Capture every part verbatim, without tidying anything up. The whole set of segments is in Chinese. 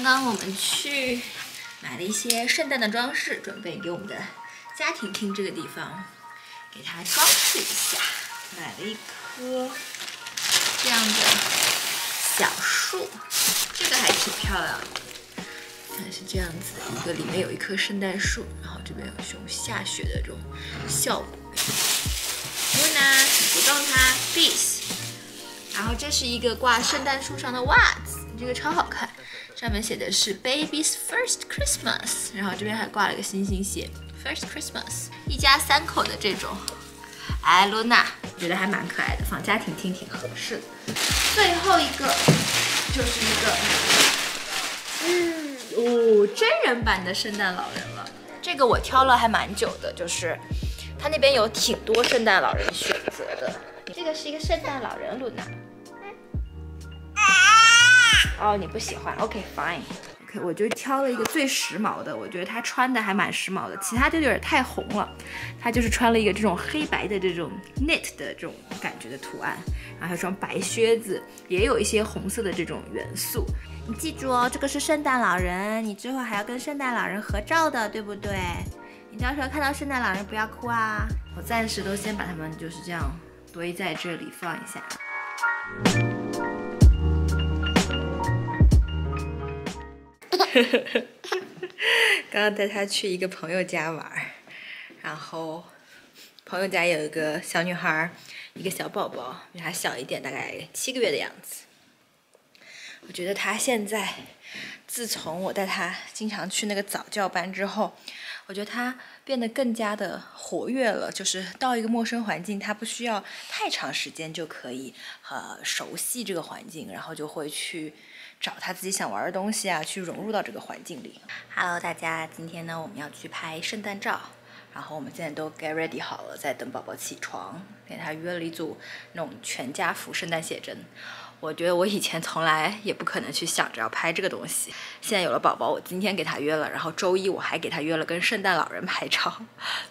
刚刚我们去买了一些圣诞的装饰，准备给我们的家庭厅这个地方给它装饰一下。买了一棵这样的小树，这个还挺漂亮的。 是这样子，一个里面有一棵圣诞树，然后这边有这种下雪的这种效果。因为呢，不动它必死。然后这是一个挂圣诞树上的袜子，这个超好看，上面写的是 Baby's First Christmas， 然后这边还挂了个星星写 First Christmas。一家三口的这种，哎，露娜觉得还蛮可爱的，放家庭厅挺合适的。最后一个就是一个，嗯。 哦，真人版的圣诞老人了。这个我挑了还蛮久的，就是他那边有挺多圣诞老人选择的。这个是一个圣诞老人，露娜。哦，你不喜欢 ？OK fine。OK， 我就挑了一个最时髦的，我觉得他穿的还蛮时髦的，其他就有点太红了。他就是穿了一个这种黑白的这种 knit 的这种感觉的图案，然后还穿白靴子，也有一些红色的这种元素。 你记住哦，这个是圣诞老人，你之后还要跟圣诞老人合照的，对不对？你到时候看到圣诞老人不要哭啊！我暂时都先把它们就是这样堆在这里放一下。刚刚带他去一个朋友家玩，然后朋友家有一个小女孩，一个小宝宝，比她小一点，大概七个月的样子。 我觉得他现在，自从我带他经常去那个早教班之后，我觉得他变得更加的活跃了。就是到一个陌生环境，他不需要太长时间就可以呃熟悉这个环境，然后就会去找他自己想玩的东西啊，去融入到这个环境里。Hello， 大家，今天呢我们要去拍圣诞照，然后我们现在都 get ready 好了，在等宝宝起床。给他约了一组那种全家福圣诞写真。 我觉得我以前从来也不可能去想着要拍这个东西，现在有了宝宝，我今天给他约了，然后周一我还给他约了跟圣诞老人拍照。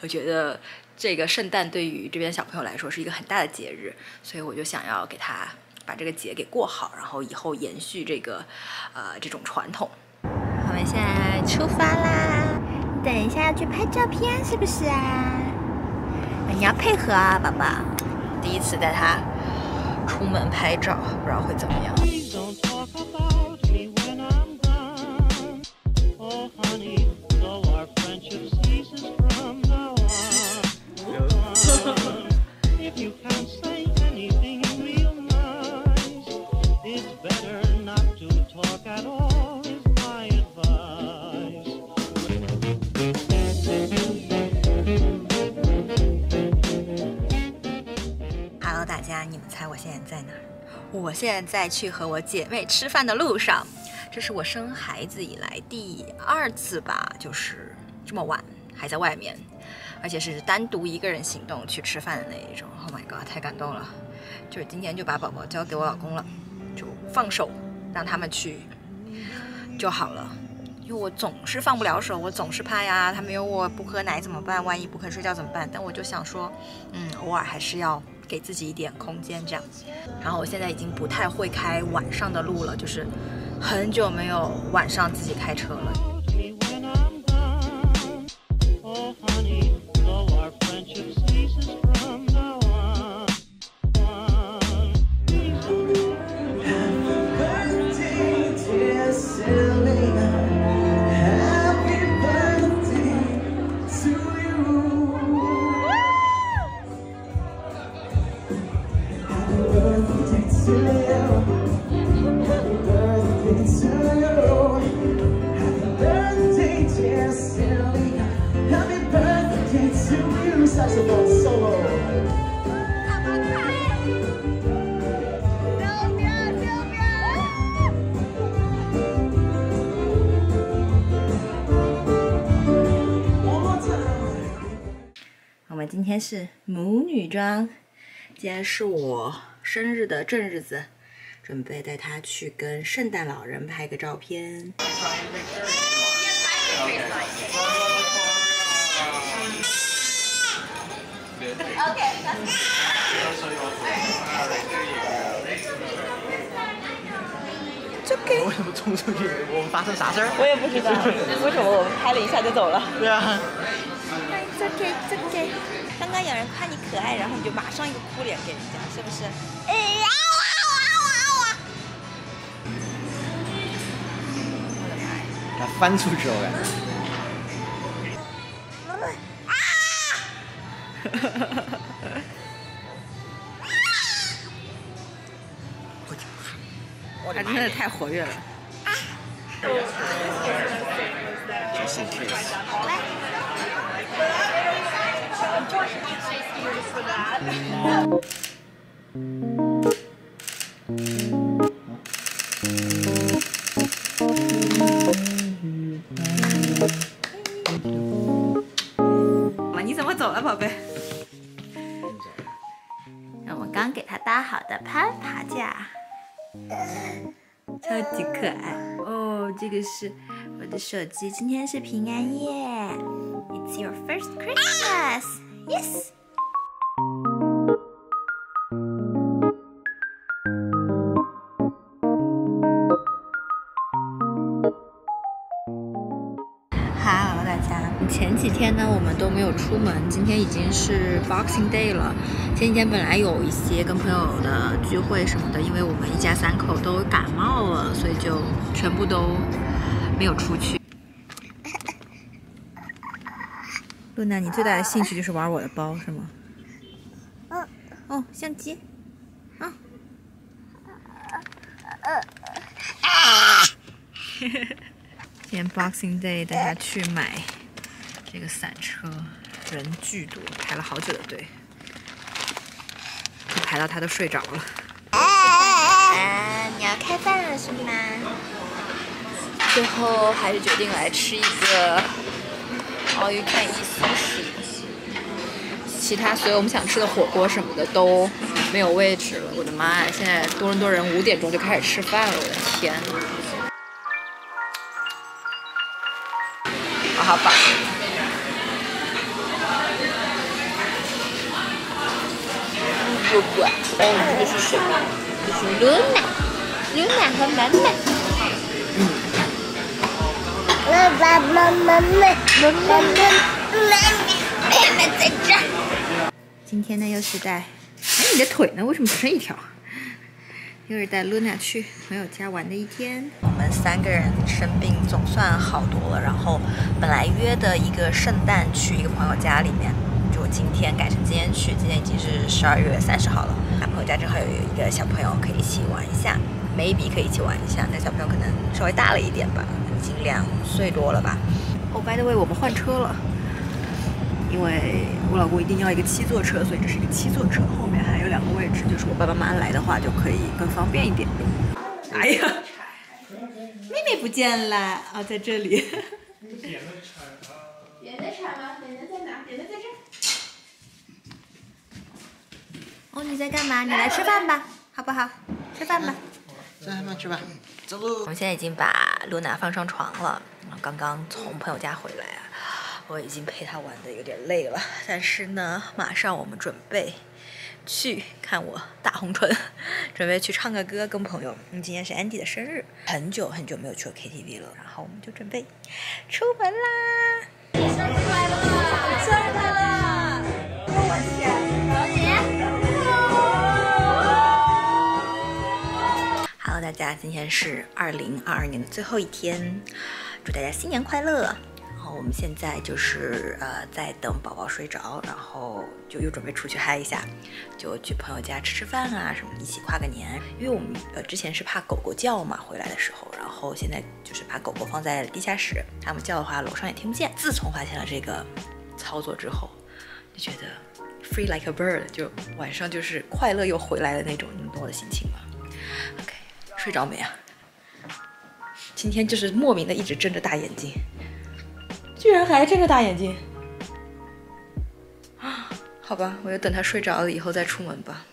我觉得这个圣诞对于这边小朋友来说是一个很大的节日，所以我就想要给他把这个节给过好，然后以后延续这个呃这种传统。我们现在出发啦！你等一下要去拍照片是不是啊？你要配合啊，宝宝。第一次带他 出门拍照，不知道会怎么样。我现在在去和我姐妹吃饭的路上，这是我生孩子以来第二次吧，就是这么晚还在外面，而且是单独一个人行动去吃饭的那一种。Oh my god， 太感动了！就是今天就把宝宝交给我老公了，就放手让他们去就好了，因为我总是放不了手，我总是怕呀，他没有我不喝奶怎么办？万一不肯睡觉怎么办？但我就想说，嗯，偶尔还是要 给自己一点空间，这样。然后我现在已经不太会开晚上的路了，就是很久没有晚上自己开车了。我们今天是母女装，今天是我生日的正日子，准备带她去跟圣诞老人拍个照片。 这 OK。我也不冲出去，我们发生啥事儿？我也不知道，为什么我们拍了一下就走了？对啊。It's OK, it's OK。刚刚有人夸你可爱，然后你就马上一个哭脸给人家，是不是？哎呀！ 他翻出去了，我感觉。啊！哈哈哈哈哈！我的妈！我的妈！真的太活跃了。啊！真是气死！来。 走了，宝贝。我们刚给它搭好的攀爬架，超级可爱哦。这个是我的手机，今天是平安夜。It's your first Christmas. Yes. 前几天呢，我们都没有出门。今天已经是 Boxing Day 了。前几天本来有一些跟朋友的聚会什么的，因为我们一家三口都感冒了，所以就全部都没有出去。露娜，你最大的兴趣就是玩我的包是吗？嗯。哦，相机。嗯。今天 Boxing Day， 大家去买。 这个伞车人巨多，排了好久的队，就排到他都睡着了。啊啊、你要开饭了是吗？最后还是决定来吃一个 all you can eat sushi， 其他所有我们想吃的火锅什么的都没有位置了。我的妈呀！现在多伦多人五点钟就开始吃饭了，我的天！我好饱。 不管，然后这是什么？这是 Luna，Luna 和满满。嗯。妈妈妈妈妈妈妈妈妈在这。今天呢，又是带，哎，你的腿呢？为什么只剩一条？又是带 Luna 去朋友家玩的一天。我们三个人生病总算好多了，然后本来约的一个圣诞去一个朋友家里面。 今天改成今天去，今天已经是十二月三十号了。男朋友家正好有一个小朋友可以一起玩一下 ，maybe 可以一起玩一下。那小朋友可能稍微大了一点吧，已经两岁多了吧。哦、oh, ，by the way， 我们换车了，因为我老公一定要一个七座车，所以这是一个七座车，后面还有两个位置，就是我爸爸妈妈来的话就可以更方便一点。哎呀，妹妹不见了啊、哦，在这里。扁的铲吗？扁的在哪？扁的在这。 哦，你在干嘛？你来吃饭吧，好不好？吃饭吧，吃饭吧，吃吧，走。我们现在已经把露娜放上床了，刚刚从朋友家回来啊，我已经陪她玩的有点累了，但是呢，马上我们准备去看我大红唇，准备去唱个歌跟朋友。嗯，今天是 Andy 的生日，很久很久没有去过 K T V 了，然后我们就准备出门啦。生日快乐！生日快乐！我天，老姐。 大家，今天是二零二二年的最后一天，祝大家新年快乐。然后我们现在就是呃，在等宝宝睡着，然后就又准备出去嗨一下，就去朋友家吃吃饭啊什么，一起跨个年。因为我们呃之前是怕狗狗叫嘛，回来的时候，然后现在就是把狗狗放在地下室，它们叫的话楼上也听不见。自从发现了这个操作之后，就觉得 free like a bird， 就晚上就是快乐又回来的那种，你们懂我的心情吗 ？OK。 睡着没啊？今天就是莫名的一直睁着大眼睛，居然还睁着大眼睛啊！好吧，我就等他睡着了以后再出门吧。